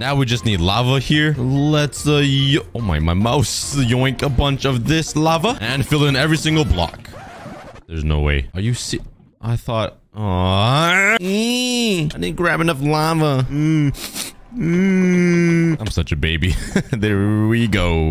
Now we just need lava here. Let's oh my mouse, yoink a bunch of this lava and fill in every single block. There's no way. Are you see? I thought. Aww. I didn't grab enough lava. I'm such a baby. There we go.